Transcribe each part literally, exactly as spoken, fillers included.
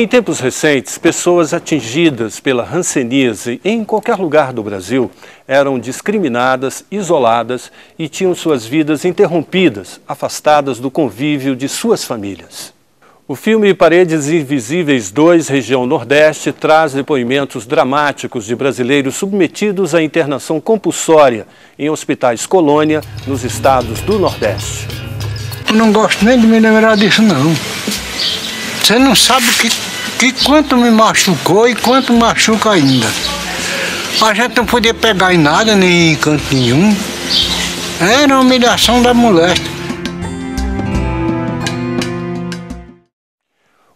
Em tempos recentes, pessoas atingidas pela hanseníase em qualquer lugar do Brasil eram discriminadas, isoladas e tinham suas vidas interrompidas, afastadas do convívio de suas famílias. O filme Paredes Invisíveis dois, Região Nordeste, traz depoimentos dramáticos de brasileiros submetidos à internação compulsória em hospitais colônia nos estados do Nordeste. Não gosto nem de me lembrar disso, não. Você não sabe que, que quanto me machucou e quanto machuca ainda. A gente não podia pegar em nada, nem em canto nenhum. Era a humilhação da moléstia.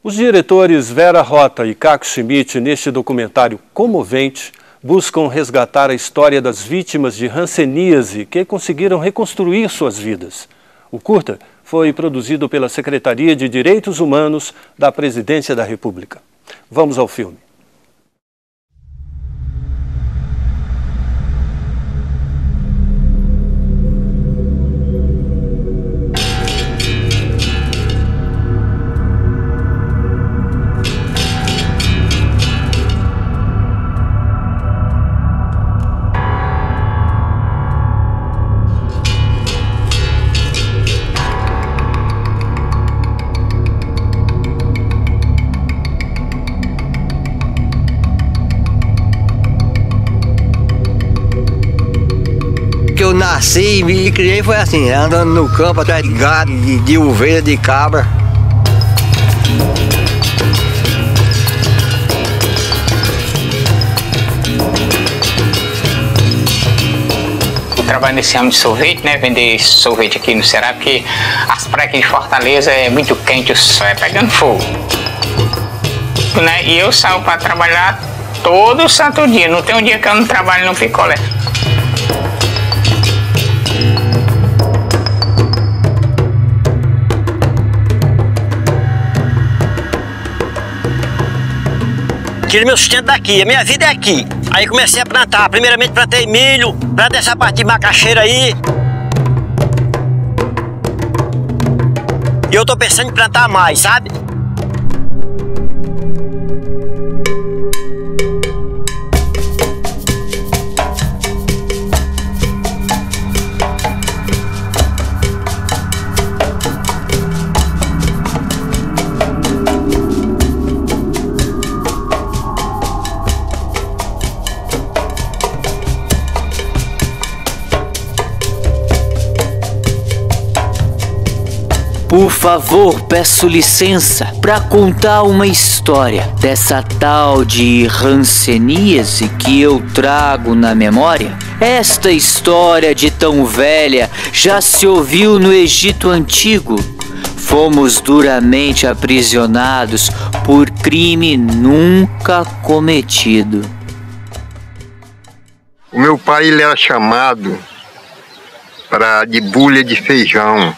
Os diretores Vera Rota e Caco Schmitt, neste documentário comovente, buscam resgatar a história das vítimas de hanseníase que conseguiram reconstruir suas vidas. O curta foi produzido pela Secretaria de Direitos Humanos da Presidência da República. Vamos ao filme. Eu nasci e me criei foi assim, andando no campo atrás de gado, de, de ovelha, de cabra. Eu trabalho nesse ramo de sorvete, né? Vender sorvete aqui no Ceará, porque as praias aqui de Fortaleza é muito quente, o sol é pegando fogo. Né? E eu saio para trabalhar todo santo dia, não tem um dia que eu não trabalho no picolé. Tirei meu sustento daqui, a minha vida é aqui. Aí comecei a plantar, primeiramente plantei milho, plantei essa parte de macaxeira aí. E eu tô pensando em plantar mais, sabe? Por favor, peço licença para contar uma história dessa tal de hanseníase que eu trago na memória. Esta história de tão velha já se ouviu no Egito Antigo. Fomos duramente aprisionados por crime nunca cometido. O meu pai ele era chamado pra, de bulha de feijão.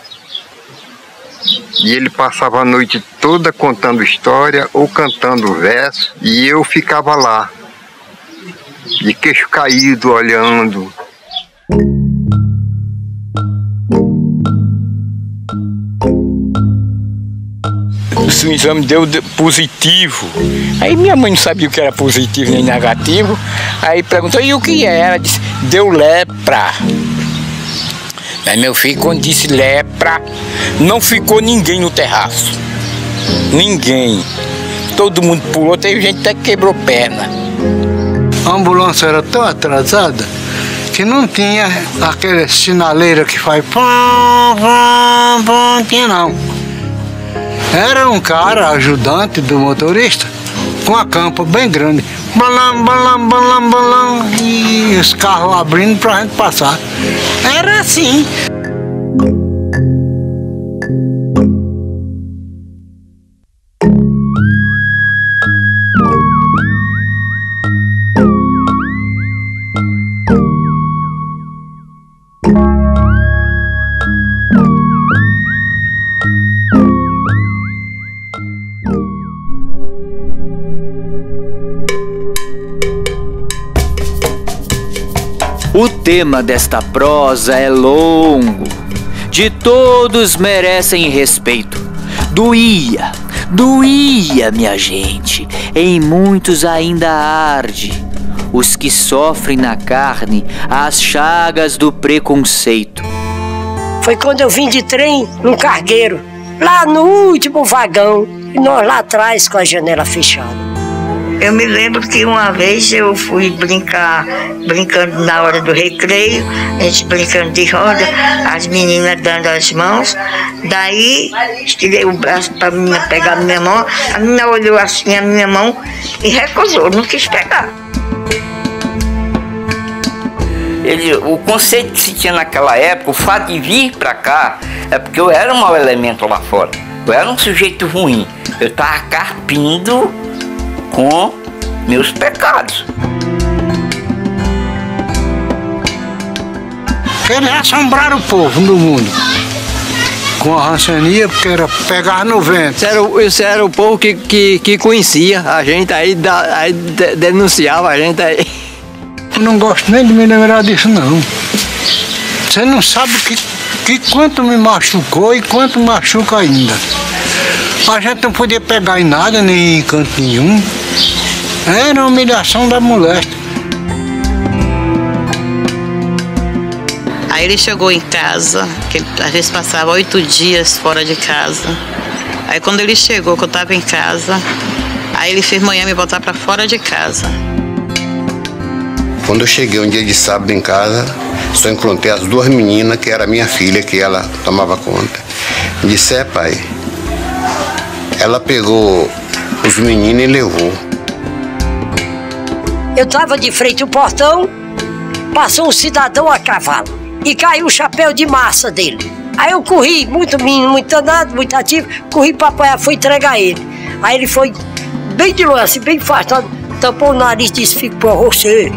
E ele passava a noite toda contando história ou cantando verso, e eu ficava lá, de queixo caído, olhando. O exame deu positivo. Aí minha mãe não sabia o que era positivo nem negativo, aí perguntou, e o que é? Ela disse, deu lepra. Aí meu filho, quando disse lepra, não ficou ninguém no terraço. Ninguém. Todo mundo pulou, teve gente até que quebrou perna. A ambulância era tão atrasada que não tinha aquela sinaleira que faz pam, pam, pam, tinha não. Era um cara, ajudante do motorista, com a campa bem grande. Balam, balam, balam, balam, e os carros abrindo pra gente passar. Era assim. O tema desta prosa é longo, de todos merecem respeito, doía, Doía, minha gente. Em muitos ainda arde. Os que sofrem na carne as chagas do preconceito. Foi quando eu vim de trem num cargueiro, lá no último vagão, e nós lá atrás com a janela fechada. Eu me lembro que uma vez eu fui brincar, brincando na hora do recreio, a gente brincando de roda, as meninas dando as mãos, daí estirei o braço para pegar a minha mão, a menina olhou assim a minha mão e recusou, não quis pegar. Ele, o conceito que se tinha naquela época, o fato de vir para cá, é porque eu era um mau elemento lá fora, eu era um sujeito ruim, eu estava carpindo com meus pecados. Eles assombraram o povo do mundo com a rancenia, porque era pegar no vento. Isso era, isso era o povo que, que, que conhecia a gente, aí, da, aí denunciava a gente. Aí. Eu não gosto nem de me lembrar disso, não. Você não sabe que, que quanto me machucou e quanto machuca ainda. A gente não podia pegar em nada, nem em canto nenhum. Era a humilhação da moléstia. Aí ele chegou em casa, que às vezes passava oito dias fora de casa. Aí quando ele chegou, que eu estava em casa, aí ele fez manhã me botar para fora de casa. Quando eu cheguei um dia de sábado em casa, só encontrei as duas meninas, que era minha filha, que ela tomava conta. Me disse, é pai, ela pegou os meninos e levou. Eu estava de frente ao portão, passou um cidadão a cavalo e caiu o chapéu de massa dele. Aí eu corri, muito menino, muito danado, muito ativo, corri para apanhar, fui entregar ele. Aí ele foi bem de longe, assim, bem afastado, tampou o nariz e disse, fico por você.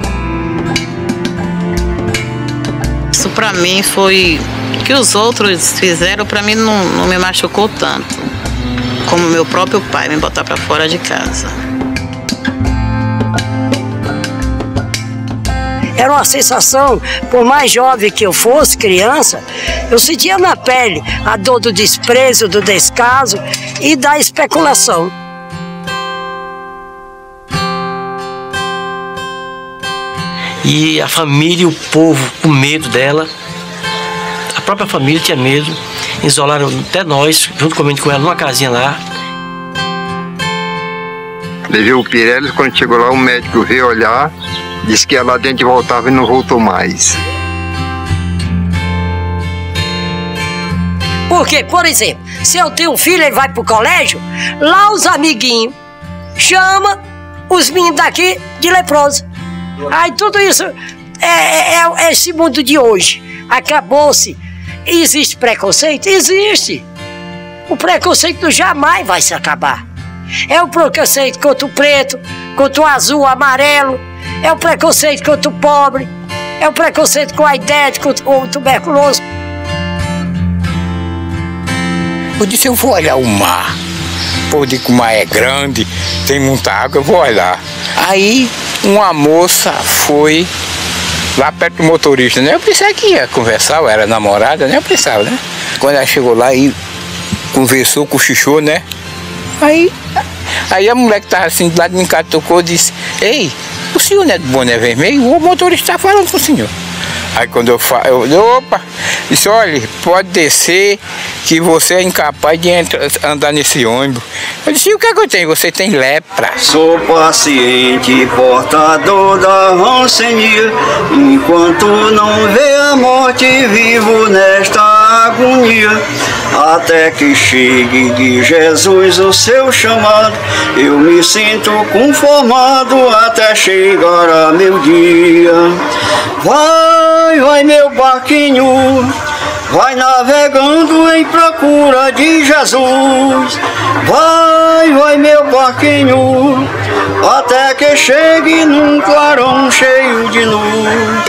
Isso para mim foi... O que os outros fizeram, para mim não, não me machucou tanto. Como meu próprio pai me botar para fora de casa. Era uma sensação, por mais jovem que eu fosse, criança, eu sentia na pele a dor do desprezo, do descaso e da especulação. E a família e o povo com medo dela, a própria família tinha medo. Isolaram até nós, junto comigo com ela, numa casinha lá. Levei o Pireles, quando chegou lá, o médico veio olhar, disse que ia lá dentro e voltava e não voltou mais. Porque, por exemplo, se eu tenho um filho, ele vai pro colégio, lá os amiguinhos chamam os meninos daqui de leproso. Aí tudo isso é, é, é esse mundo de hoje. Acabou-se. Existe preconceito? Existe. O preconceito jamais vai se acabar. É o preconceito contra o preto, contra o azul, amarelo. É o preconceito contra o pobre. É o preconceito com a idade, contra o tuberculoso. Eu disse, eu vou olhar o mar. Porque o mar é grande, tem muita água, eu vou olhar. Aí uma moça foi... lá perto do motorista, né? Eu pensava que ia conversar, eu era namorada, né? Eu pensava, né? Quando ela chegou lá e conversou, cochichou, né? Aí, aí a mulher que tava assim do lado de cá tocou e disse, ei, o senhor não é do boné vermelho? O motorista tá falando com o senhor. Aí quando eu falo, eu, opa, disse, olha, pode descer que você é incapaz de entrar, andar nesse ônibus. Eu disse, o que é que eu tenho? Você tem lepra. Sou paciente, portador da rancenia, enquanto não vê a morte, vivo nesta agonia. Até que chegue de Jesus o seu chamado, eu me sinto conformado até chegar a meu dia. Vai, vai meu barquinho, vai navegando em procura de Jesus. Vai, vai meu barquinho, até que chegue num clarão cheio de luz.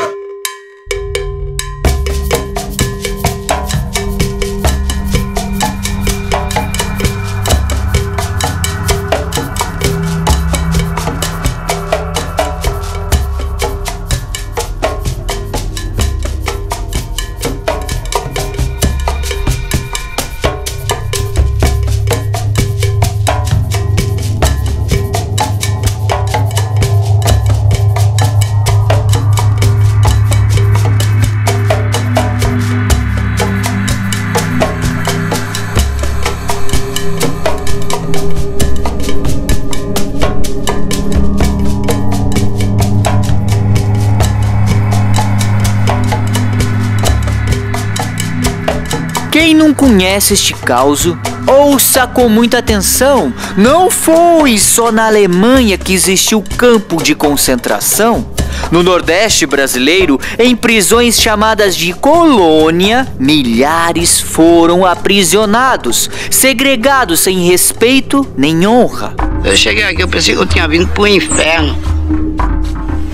Quem não conhece este caso, ouça com muita atenção. Não foi só na Alemanha que existiu campo de concentração. No Nordeste brasileiro, em prisões chamadas de colônia, milhares foram aprisionados, segregados sem respeito nem honra. Eu cheguei aqui, eu pensei que eu tinha vindo pro inferno.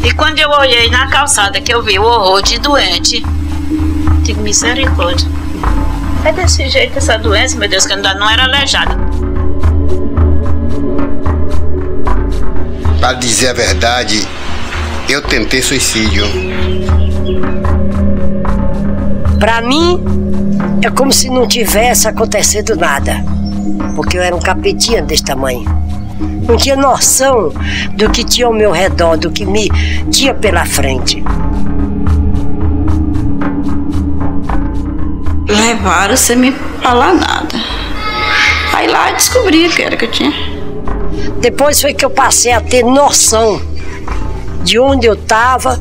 E quando eu olhei na calçada que eu vi o horror de doente, digo, misericórdia. É desse jeito essa doença, meu Deus, que ainda não era aleijada. Para dizer a verdade, eu tentei suicídio. Para mim, é como se não tivesse acontecido nada, porque eu era um capetinha desse tamanho. Não tinha noção do que tinha ao meu redor, do que me tinha pela frente. Levaram sem me falar nada. Aí lá descobri o que era que eu tinha. Depois foi que eu passei a ter noção de onde eu estava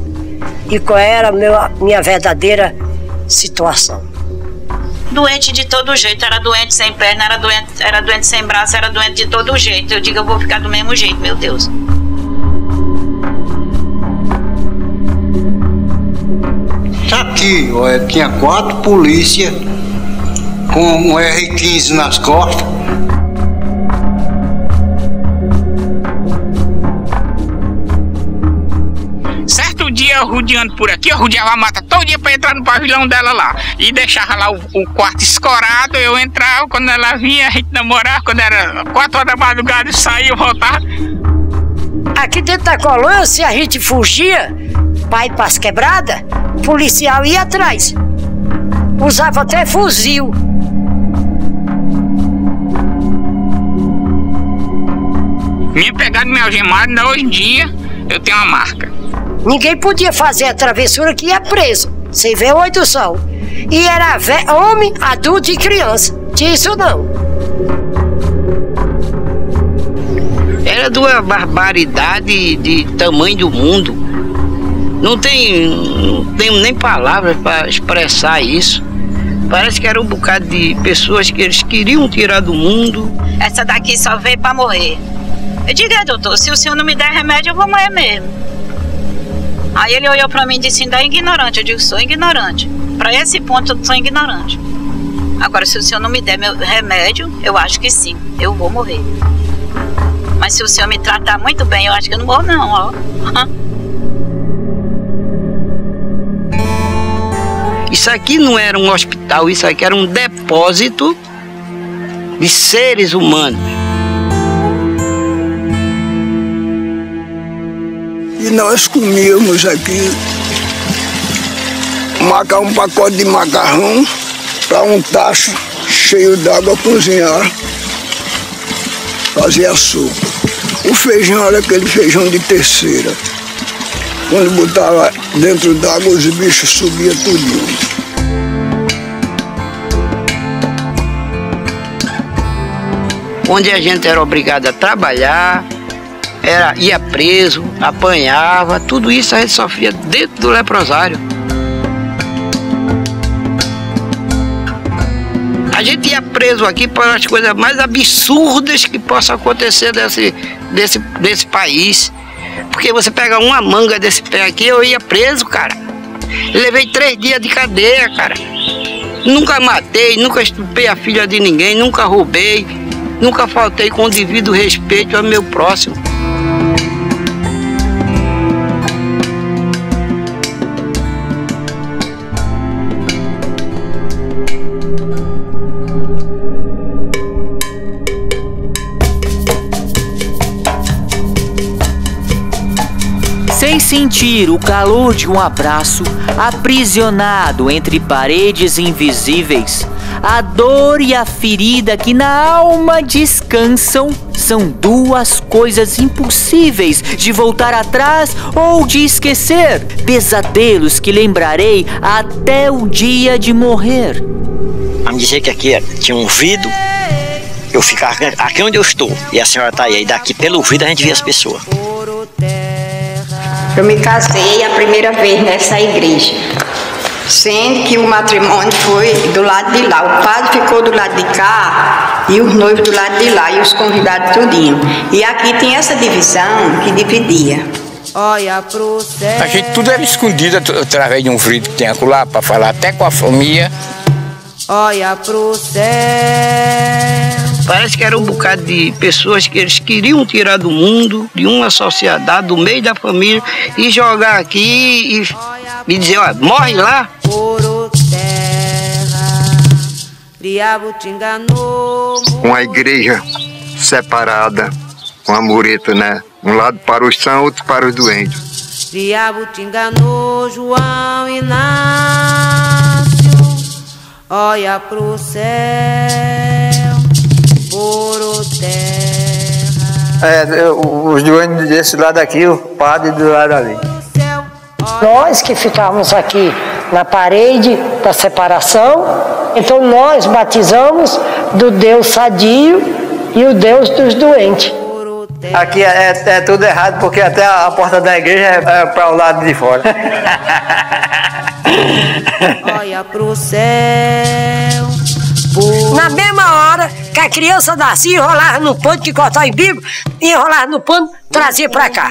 e qual era a minha, minha verdadeira situação. Doente de todo jeito, era doente sem perna, era doente, era doente sem braço, era doente de todo jeito. Eu digo, eu vou ficar do mesmo jeito, meu Deus. Aqui, olha, tinha quatro polícias com um erre quinze nas costas. Certo dia eu rodeando por aqui, eu rodeava a mata todo dia pra entrar no pavilhão dela lá. E deixava lá o, o quarto escorado, eu entrava, quando ela vinha, a gente namorava, quando era quatro horas da madrugada eu saía, eu voltava. Aqui dentro da colônia, se a gente fugia, pai para as quebradas, o policial ia atrás. Usava até fuzil. Minha pegada, minha algemada, ainda hoje em dia, eu tenho uma marca. Ninguém podia fazer a travessura que ia preso, sem ver o olho do sol. E era homem, adulto e criança. Tinha isso não. Era de uma barbaridade de tamanho do mundo. Não tem, não tem nem palavras para expressar isso. Parece que era um bocado de pessoas que eles queriam tirar do mundo. Essa daqui só veio para morrer. Eu digo, é, doutor, se o senhor não me der remédio, eu vou morrer mesmo. Aí ele olhou para mim e disse, ainda é ignorante. Eu digo, sou ignorante. Para esse ponto, eu sou ignorante. Agora, se o senhor não me der meu remédio, eu acho que sim, eu vou morrer. Mas se o senhor me tratar muito bem, eu acho que eu não morro não, ó. Isso aqui não era um hospital, isso aqui era um depósito de seres humanos. E nós comíamos aqui um pacote de macarrão para um tacho cheio d'água cozinhar, fazer a sopa. O feijão era aquele feijão de terceira. Quando botava dentro d'água, os bichos subiam tudinho. Onde a gente era obrigado a trabalhar, era, ia preso, apanhava, tudo isso a gente sofria dentro do leprosário. A gente ia preso aqui para as coisas mais absurdas que possam acontecer desse, desse, desse país. Porque você pega uma manga desse pé aqui, eu ia preso, cara. Levei três dias de cadeia, cara. Nunca matei, nunca estupei a filha de ninguém, nunca roubei, nunca faltei com o devido respeito ao meu próximo. Sem sentir o calor de um abraço, aprisionado entre paredes invisíveis, a dor e a ferida que na alma descansam são duas coisas impossíveis de voltar atrás ou de esquecer. Pesadelos que lembrarei até o dia de morrer. A me dizer que aqui tinha um vidro, eu ficava aqui onde eu estou e a senhora está aí, e daqui pelo vidro a gente via as pessoas. Eu me casei a primeira vez nessa igreja. sendo que o matrimônio foi do lado de lá. O padre ficou do lado de cá e os noivos do lado de lá e os convidados tudinho. E aqui tem essa divisão que dividia. Olha pro céu. A gente tudo era escondido através de um vidro que tem acolá para falar até com a família. Olha pro céu. Parece que era um bocado de pessoas que eles queriam tirar do mundo, de uma sociedade, do meio da família, e jogar aqui e me dizer, ó, morre lá. Uma igreja separada, uma mureta, né? Um lado para os sãos, outro para os doentes. Diabo te enganou, João Inácio, olha pro céu. É, os doentes desse lado aqui, o padre do lado ali. Nós que ficávamos aqui na parede da separação, então nós batizamos do Deus sadio e o Deus dos doentes. Aqui é, é tudo errado, porque até a porta da igreja é, é para o lado de fora. Olha pro céu. Na mesma hora que a criança nascia, enrolava no pano, que cortava em bico, enrolava no pano, trazia pra cá.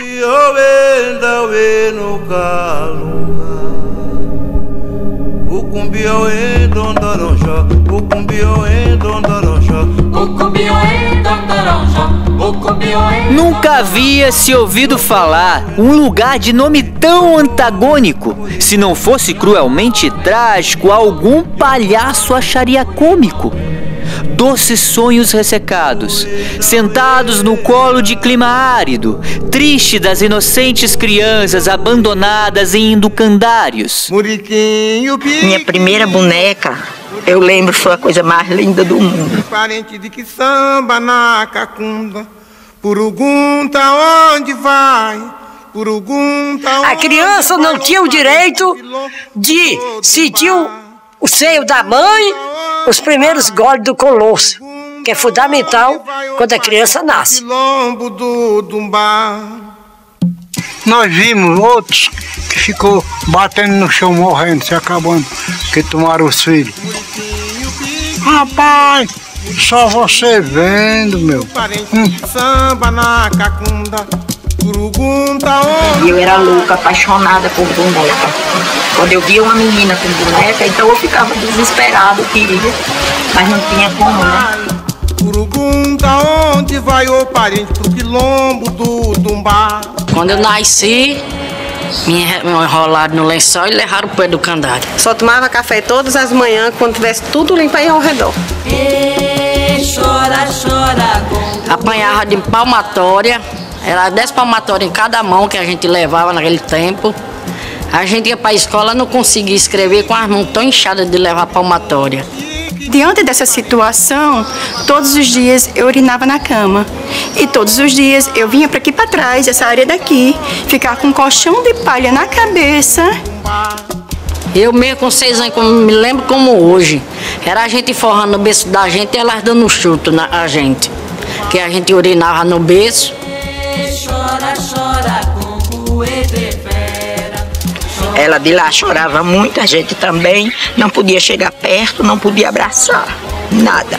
Nunca havia se ouvido falar um lugar de nome tão antagônico. Se não fosse cruelmente trágico, algum palhaço acharia cômico. Doces sonhos ressecados, sentados no colo de clima árido, triste das inocentes crianças abandonadas em inducandários. Minha primeira boneca, eu lembro, foi a coisa mais linda do mundo. Parente de que samba na cacunda, Purugunta onde vai? A criança não tinha o direito de sentir o seio da mãe, os primeiros goles do colosso, que é fundamental quando a criança nasce. Nós vimos outros que ficou batendo no chão, morrendo, se acabando, que tomaram os filhos. Rapaz, só você vendo, meu. E eu era louca, apaixonada por boneca. Quando eu via uma menina com boneca, então eu ficava desesperada, querida, mas não tinha como, né? Quando eu nasci, me enrolaram no lençol e levaram o pé do candário. Só tomava café todas as manhãs, quando tivesse tudo limpo aí ao redor. Apanhava de palmatória. Era dez palmatórias em cada mão que a gente levava naquele tempo. A gente ia para a escola, não conseguia escrever com as mãos tão inchadas de levar palmatória. Diante dessa situação, todos os dias eu urinava na cama. E todos os dias eu vinha para aqui para trás, essa área daqui, ficar com um colchão de palha na cabeça. Eu mesmo com seis anos, me lembro como hoje. Era a gente forrando o berço da gente e elas dando um chute na a gente. Que a gente urinava no berço. Ela de lá chorava muito, a gente também não podia chegar perto, não podia abraçar, nada.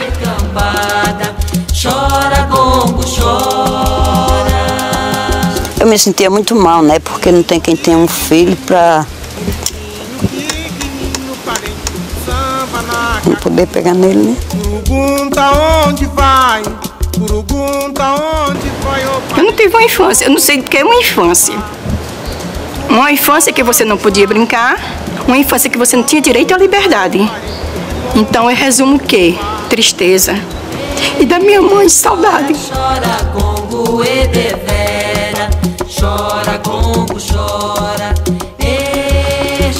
Eu me sentia muito mal, né? Porque não tem quem tenha um filho pra não poder pegar nele, né? Pergunta onde vai. Eu não tive uma infância, eu não sei do que é uma infância. Uma infância que você não podia brincar, uma infância que você não tinha direito à liberdade. Então eu resumo o quê? Tristeza. E da minha mãe, saudade.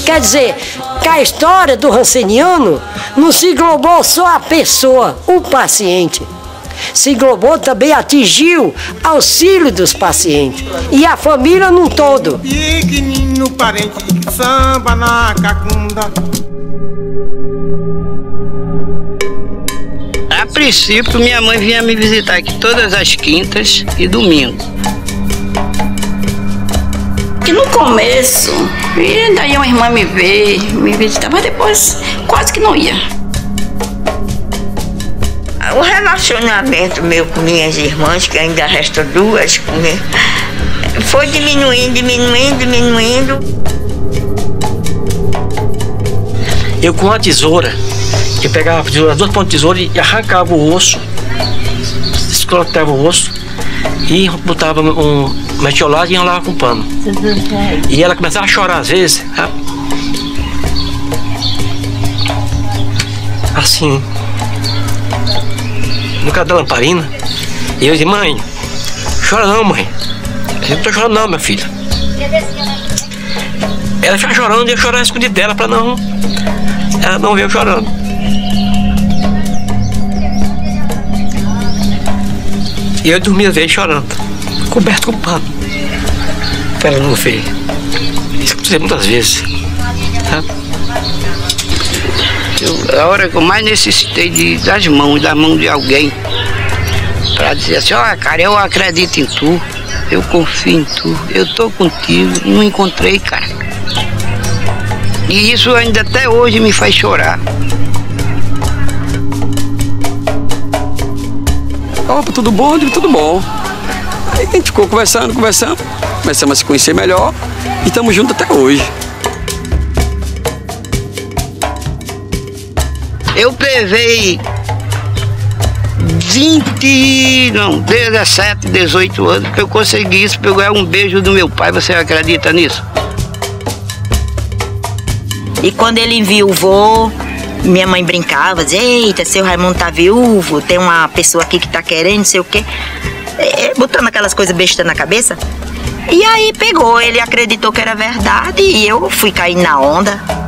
Quer dizer, que a história do ranceniano não se englobou só a pessoa, o paciente. Se englobou também, atingiu auxílio dos pacientes e a família num todo. A princípio, minha mãe vinha me visitar aqui todas as quintas e domingos. no começo, e daí uma irmã me veio, me visitar, mas depois quase que não ia. O relacionamento meu com minhas irmãs, que ainda restam duas, foi diminuindo, diminuindo, diminuindo. Eu com uma tesoura, eu pegava a tesoura, duas pontas de tesoura e arrancava o osso, escrotava o osso e botava um metiolado e enrolava com um pano. E ela começava a chorar às vezes, assim, no caso da lamparina. E eu disse, mãe, chora não, mãe. Eu não tô chorando não, minha filha. Ela ficava chorando e eu chorava escondido dela para não... Ela não veio chorando. E eu dormia às vezes chorando, coberto com pano, para ela não ver. Isso aconteceu muitas vezes. Tá? Eu, a hora que eu mais necessitei de, das mãos, da mão de alguém, para dizer assim, ó, cara, eu acredito em tu, eu confio em tu, eu tô contigo, não encontrei, cara. E isso ainda até hoje me faz chorar. Opa, tudo bom? Digo, tudo bom. Aí a gente ficou conversando, conversando, começamos a se conhecer melhor e estamos juntos até hoje. Eu levei dezessete, dezoito anos que eu consegui isso, pegar um beijo do meu pai, você acredita nisso? E quando ele enviou, minha mãe brincava, dizia, eita, seu Raimundo tá viúvo, tem uma pessoa aqui que tá querendo, não sei o quê. Botando aquelas coisas bestas na cabeça. E aí pegou, ele acreditou que era verdade e eu fui caindo na onda.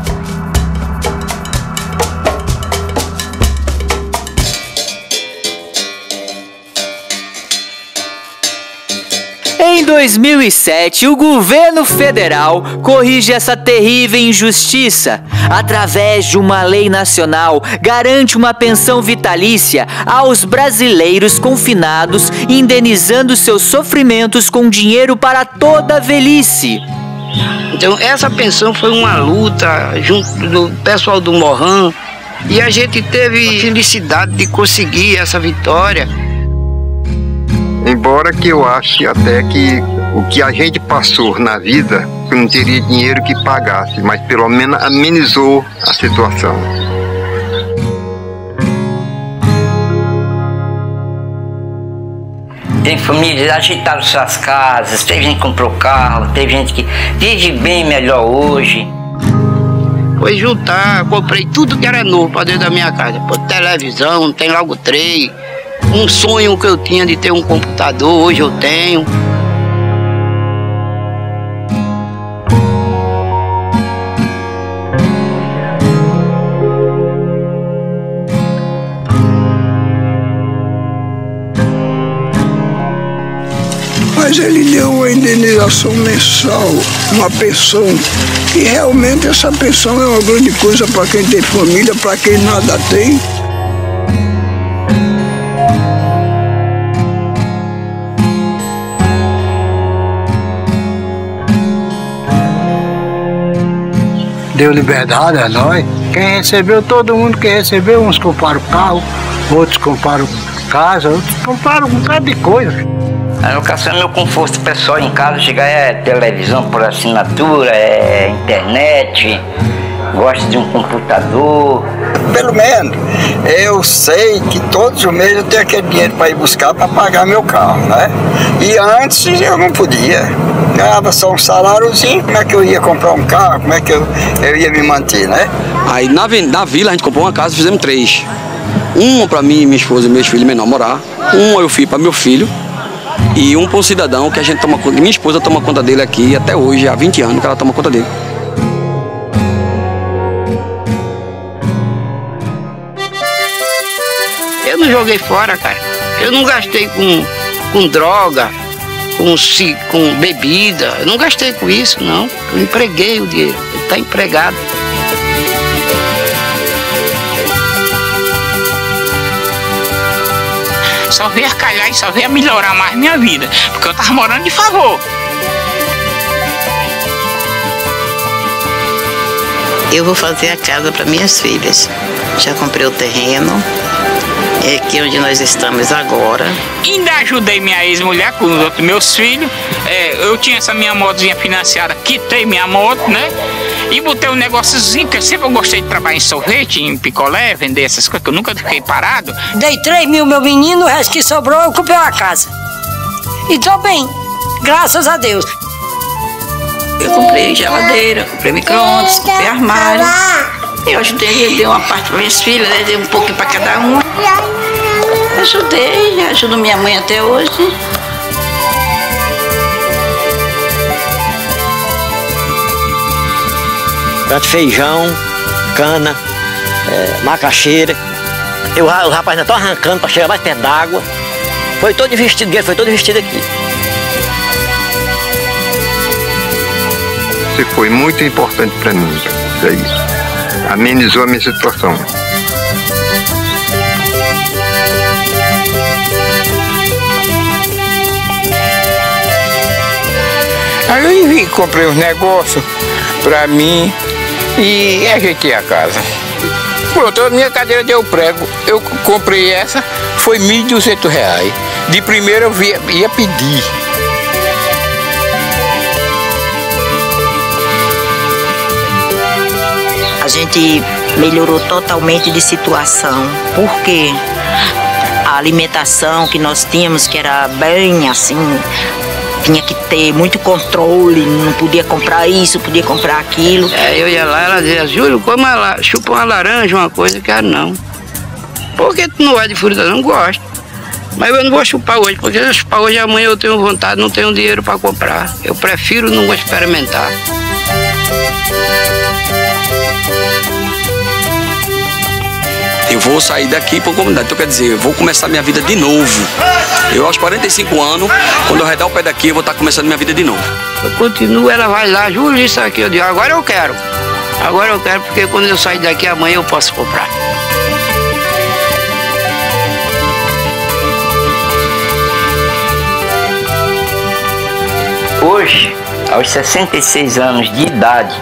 Em dois mil e sete, o governo federal corrige essa terrível injustiça. Através de uma lei nacional, garante uma pensão vitalícia aos brasileiros confinados, indenizando seus sofrimentos com dinheiro para toda a velhice. Então, essa pensão foi uma luta junto do pessoal do Morhan e a gente teve a felicidade de conseguir essa vitória. Embora que eu ache até que o que a gente passou na vida, eu não teria dinheiro que pagasse, mas pelo menos amenizou a situação. Tem famílias que ajeitaram suas casas, teve gente que comprou carro, teve gente que vive bem melhor hoje. Foi juntar, comprei tudo que era novo para dentro da minha casa. Pô, televisão, tem logo três. Um sonho que eu tinha de ter um computador, hoje eu tenho. Mas ele deu uma indenização mensal, uma pensão. E realmente essa pensão é uma grande coisa para quem tem família, para quem nada tem. Deu liberdade a nós. Quem recebeu, todo mundo que recebeu, uns compraram carro, outros compraram casa, outros compraram um bocado de coisa. A educação é meu conforto pessoal em casa, chegar é televisão por assinatura, é internet, gosto de um computador. Pelo menos, eu sei que todos os meses eu tenho aquele dinheiro para ir buscar para pagar meu carro, né? E antes eu não podia. Ganhava só um saláriozinho, como é que eu ia comprar um carro, como é que eu, eu ia me manter, né? Aí na, na vila a gente comprou uma casa, fizemos três. Uma para mim, minha esposa e meus filhos, menor morar. Um eu fui para meu filho e um para um cidadão que a gente toma conta, minha esposa toma conta dele aqui até hoje, há vinte anos que ela toma conta dele. Eu não joguei fora, cara. Eu não gastei com, com droga, com, com bebida. Eu não gastei com isso, não. Eu empreguei o dinheiro. Ele tá empregado. Só veio a calhar e só veio a melhorar mais minha vida, porque eu tava morando de favor. Eu vou fazer a casa para minhas filhas. Já comprei o terreno, é aqui onde nós estamos agora. Ainda ajudei minha ex-mulher com os outros meus filhos. É, eu tinha essa minha motozinha financiada, quitei minha moto, né? E botei um negóciozinho, porque sempre eu gostei de trabalhar em sorvete, em picolé, vender essas coisas, que eu nunca fiquei parado. Dei três mil meu menino, o resto que sobrou eu comprei uma casa. E tô bem, graças a Deus. Eu comprei geladeira, comprei micro-ondas, comprei armário. Eu ajudei, dei uma parte para minhas filhas, né? Dei um pouquinho para cada uma. Ajudei, ajudo minha mãe até hoje. Tanto feijão, cana, é, macaxeira. Eu, o rapaz ainda tá arrancando para chegar mais perto d'água. Foi todo investido, foi todo investido aqui. Isso foi muito importante para mim, é isso. Amenizou a minha situação. Aí eu vim, comprei uns negócios para mim e ajeitei a casa. Pronto, a minha cadeira deu prego. Eu comprei essa, foi mil e duzentos reais. De primeiro eu via, ia pedir. A gente melhorou totalmente de situação, porque a alimentação que nós tínhamos, que era bem assim, tinha que ter muito controle, não podia comprar isso, podia comprar aquilo. É, eu ia lá, ela dizia, Júlio, como ela chupa uma laranja, uma coisa, eu quero não. Porque tu não é de fruta, eu não gosto. Mas eu não vou chupar hoje, porque se eu chupar hoje, amanhã eu tenho vontade, não tenho dinheiro para comprar. Eu prefiro não experimentar. Eu vou sair daqui para a comunidade, então quer dizer, eu vou começar minha vida de novo. Eu aos quarenta e cinco anos, quando eu arredar o pé daqui, eu vou estar começando minha vida de novo. Eu continuo, ela vai lá, Júlio, isso aqui, eu digo, agora eu quero. Agora eu quero, porque quando eu sair daqui, amanhã eu posso comprar. Hoje, aos sessenta e seis anos de idade,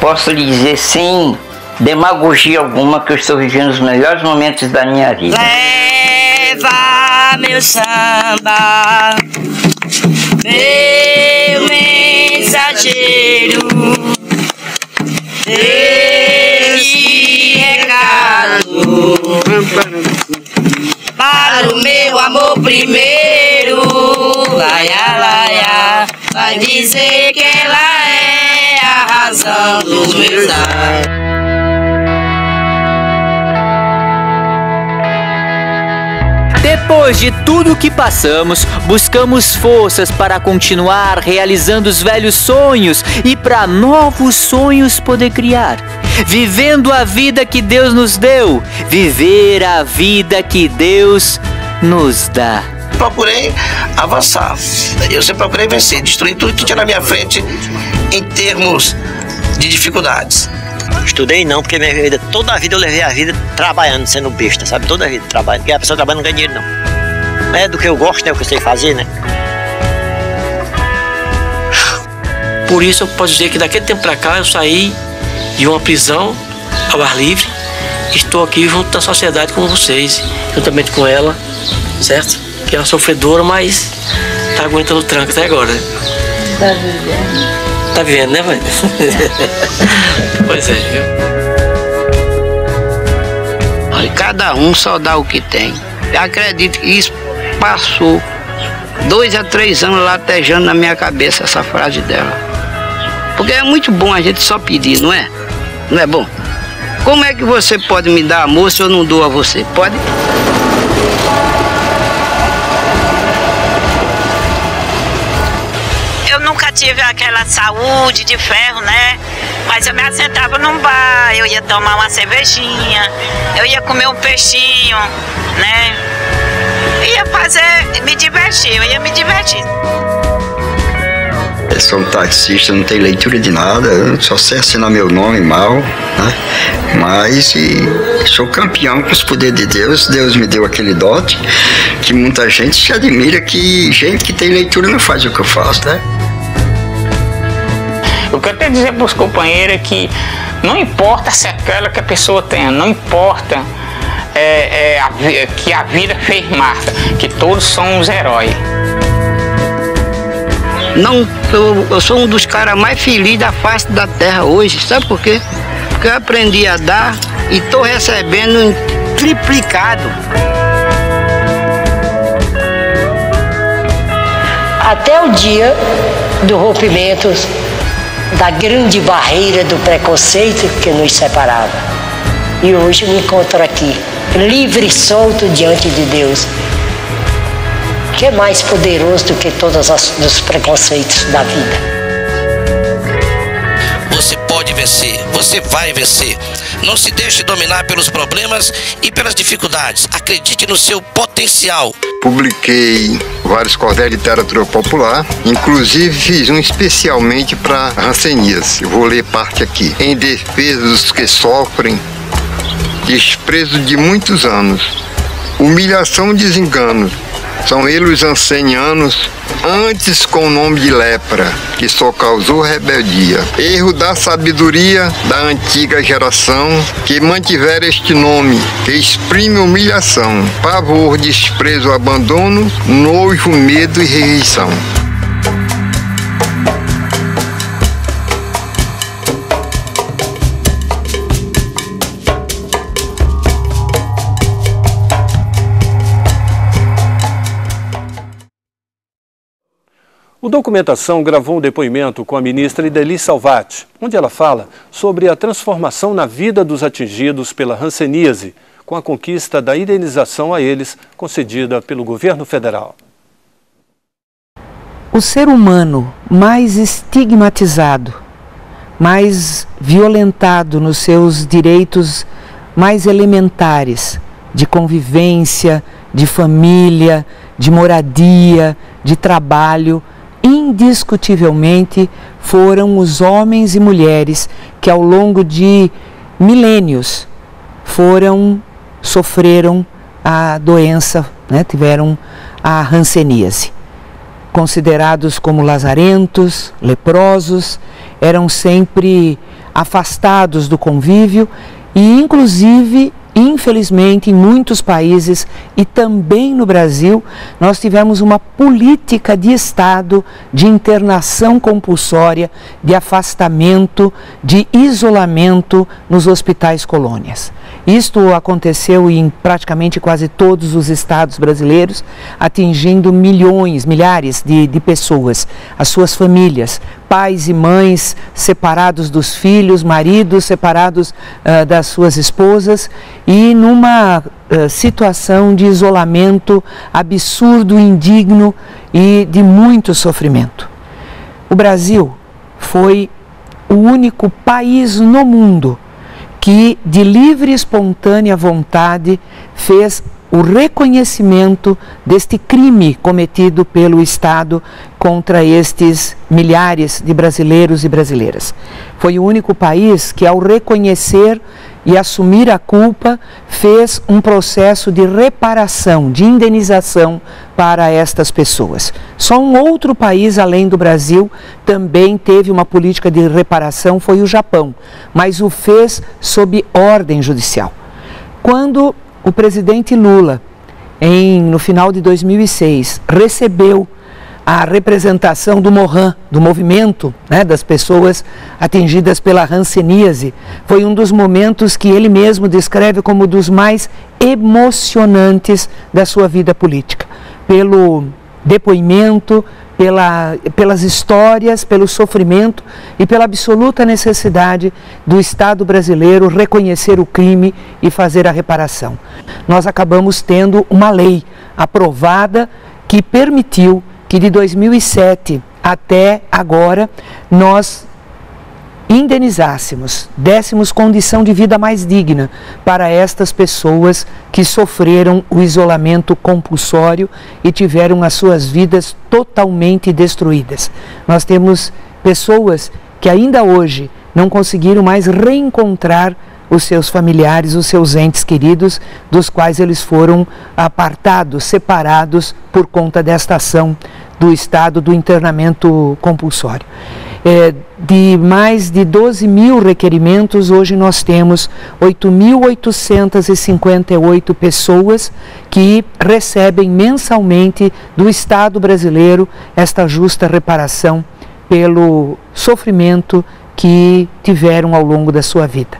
posso lhe dizer sim, demagogia alguma, que eu estou vivendo os melhores momentos da minha vida. Leva meu samba, meu mensageiro, esse recado para o meu amor primeiro. Laia, laia, vai dizer que ela é a razão do meu dar. Depois de tudo que passamos, buscamos forças para continuar realizando os velhos sonhos e para novos sonhos poder criar. Vivendo a vida que Deus nos deu, viver a vida que Deus nos dá. Procurei avançar, eu sempre procurei vencer, destruir tudo que tinha na minha frente em termos de dificuldades. Estudei não, porque minha vida, toda a vida eu levei a vida trabalhando, sendo besta, sabe? Toda a vida trabalhando, porque a pessoa trabalha não ganha dinheiro não. É do que eu gosto, né? O que eu sei fazer, né? Por isso eu posso dizer que daquele tempo pra cá eu saí de uma prisão ao ar livre. Estou aqui junto da sociedade com vocês, juntamente com ela, certo? Que ela é sofredora, mas tá aguentando o tranco até agora, né? Tá vivendo. Tá vendo, né, mãe? Pois é, viu? Olha, cada um só dá o que tem. Eu acredito que isso passou dois a três anos latejando na minha cabeça essa frase dela. Porque é muito bom a gente só pedir, não é? Não é bom? Como é que você pode me dar amor se eu não dou a você? Pode? Tive aquela saúde de ferro, né? Mas eu me assentava num bar, eu ia tomar uma cervejinha, eu ia comer um peixinho, né? Ia fazer, me divertir, eu ia me divertir. Eu sou um taxista, não tenho leitura de nada, só sei assinar meu nome mal, né? Mas e sou campeão com os poderes de Deus, Deus me deu aquele dote que muita gente se admira que gente que tem leitura não faz o que eu faço, né? Eu cantei sempre dizer para os companheiros que não importa a sequela que a pessoa tenha, não importa é, é, a, que a vida fez marca, que todos somos heróis. Não, eu, eu sou um dos caras mais felizes da face da terra hoje, sabe por quê? Porque eu aprendi a dar e estou recebendo triplicado. Até o dia do rompimento da grande barreira do preconceito que nos separava. E hoje me encontro aqui, livre e solto diante de Deus. Que é mais poderoso do que todos os preconceitos da vida. Você pode vencer, você vai vencer. Não se deixe dominar pelos problemas e pelas dificuldades. Acredite no seu potencial. Publiquei vários cordéis de literatura popular, inclusive fiz um especialmente para Hanseníase. Eu vou ler parte aqui. Em defesa dos que sofrem desprezo de muitos anos, humilhação e desengano. São eles os ancenianos, antes com o nome de lepra, que só causou rebeldia. Erro da sabedoria da antiga geração, que mantiveram este nome, que exprime humilhação, pavor, desprezo, abandono, nojo, medo e rejeição. O Documentação gravou um depoimento com a ministra Ideli Salvatti, onde ela fala sobre a transformação na vida dos atingidos pela hanseníase, com a conquista da indenização a eles concedida pelo governo federal. O ser humano mais estigmatizado, mais violentado nos seus direitos mais elementares de convivência, de família, de moradia, de trabalho, indiscutivelmente foram os homens e mulheres que ao longo de milênios foram, sofreram a doença, né, tiveram a hanseníase. Considerados como lazarentos, leprosos, eram sempre afastados do convívio e inclusive, infelizmente, em muitos países e também no Brasil, nós tivemos uma política de Estado de internação compulsória, de afastamento, de isolamento nos hospitais colônias. Isto aconteceu em praticamente quase todos os estados brasileiros, atingindo milhões, milhares de, de pessoas, as suas famílias, pais e mães separados dos filhos, maridos separados uh, das suas esposas, e numa uh, situação de isolamento absurdo, indigno e de muito sofrimento. O Brasil foi o único país no mundo que, de livre e espontânea vontade, fez o reconhecimento deste crime cometido pelo Estado contra estes milhares de brasileiros e brasileiras. Foi o único país que, ao reconhecer e assumir a culpa, fez um processo de reparação, de indenização para estas pessoas. Só um outro país, além do Brasil, também teve uma política de reparação, foi o Japão, mas o fez sob ordem judicial. Quando o presidente Lula, em, no final de dois mil e seis, recebeu a representação do Morhan, do movimento, né, das pessoas atingidas pela hanseníase, foi um dos momentos que ele mesmo descreve como dos mais emocionantes da sua vida política. Pelo depoimento, pela, pelas histórias, pelo sofrimento e pela absoluta necessidade do Estado brasileiro reconhecer o crime e fazer a reparação. Nós acabamos tendo uma lei aprovada que permitiu que de dois mil e sete até agora nós indenizássemos, dessemos condição de vida mais digna para estas pessoas que sofreram o isolamento compulsório e tiveram as suas vidas totalmente destruídas. Nós temos pessoas que ainda hoje não conseguiram mais reencontrar os seus familiares, os seus entes queridos, dos quais eles foram apartados, separados por conta desta ação do Estado do internamento compulsório. É, de mais de doze mil requerimentos, hoje nós temos oito mil oitocentas e cinquenta e oito pessoas que recebem mensalmente do Estado brasileiro esta justa reparação pelo sofrimento que tiveram ao longo da sua vida.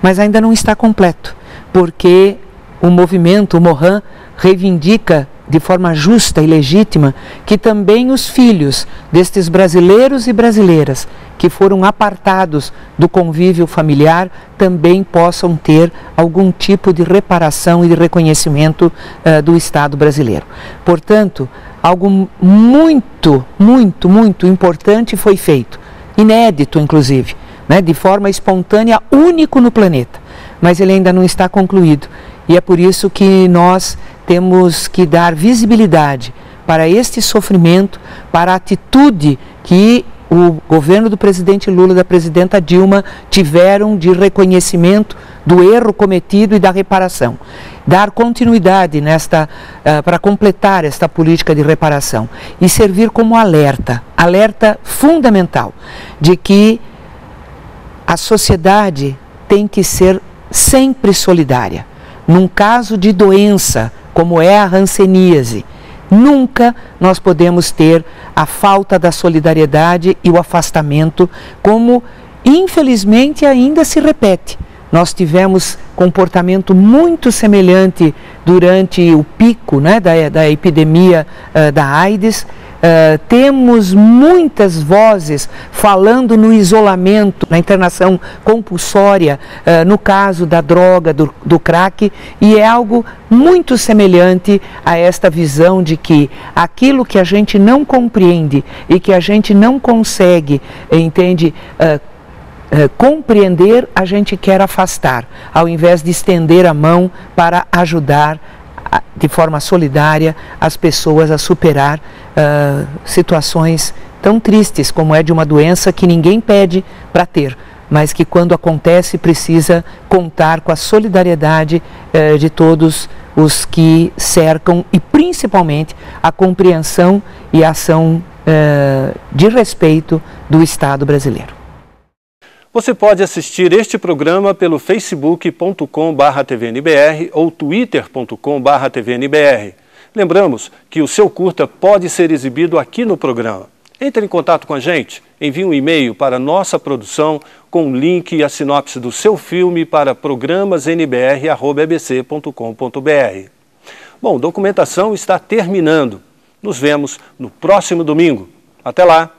Mas ainda não está completo, porque o movimento, o Morhan, reivindica de forma justa e legítima que também os filhos destes brasileiros e brasileiras que foram apartados do convívio familiar também possam ter algum tipo de reparação e de reconhecimento uh, do Estado brasileiro. Portanto, algo muito, muito, muito importante foi feito, inédito inclusive, né, de forma espontânea, único no planeta, mas ele ainda não está concluído. E é por isso que nós temos que dar visibilidade para este sofrimento, para a atitude que o governo do presidente Lula e da presidenta Dilma tiveram de reconhecimento do erro cometido e da reparação. Dar continuidade nesta, uh, para completar esta política de reparação e servir como alerta, alerta fundamental, de que a sociedade tem que ser sempre solidária. Num caso de doença, como é a hanseníase, nunca nós podemos ter a falta da solidariedade e o afastamento, como infelizmente ainda se repete. Nós tivemos comportamento muito semelhante durante o pico, né, da, da epidemia uh, da AIDS. Uh, temos muitas vozes falando no isolamento, na internação compulsória, uh, no caso da droga, do, do crack, e é algo muito semelhante a esta visão de que aquilo que a gente não compreende e que a gente não consegue, entende, uh, Uh, compreender, a gente quer afastar, ao invés de estender a mão para ajudar a, de forma solidária as pessoas a superar uh, situações tão tristes como é de uma doença que ninguém pede para ter, mas que quando acontece precisa contar com a solidariedade uh, de todos os que cercam e principalmente a compreensão e a ação uh, de respeito do Estado brasileiro. Você pode assistir este programa pelo facebook ponto com barra tvnbr ou twitter ponto com barra tvnbr. Lembramos que o seu curta pode ser exibido aqui no programa. Entre em contato com a gente, envie um e-mail para nossa produção com o link e a sinopse do seu filme para programas n b r arroba b c ponto com ponto br. Bom, documentação está terminando. Nos vemos no próximo domingo. Até lá!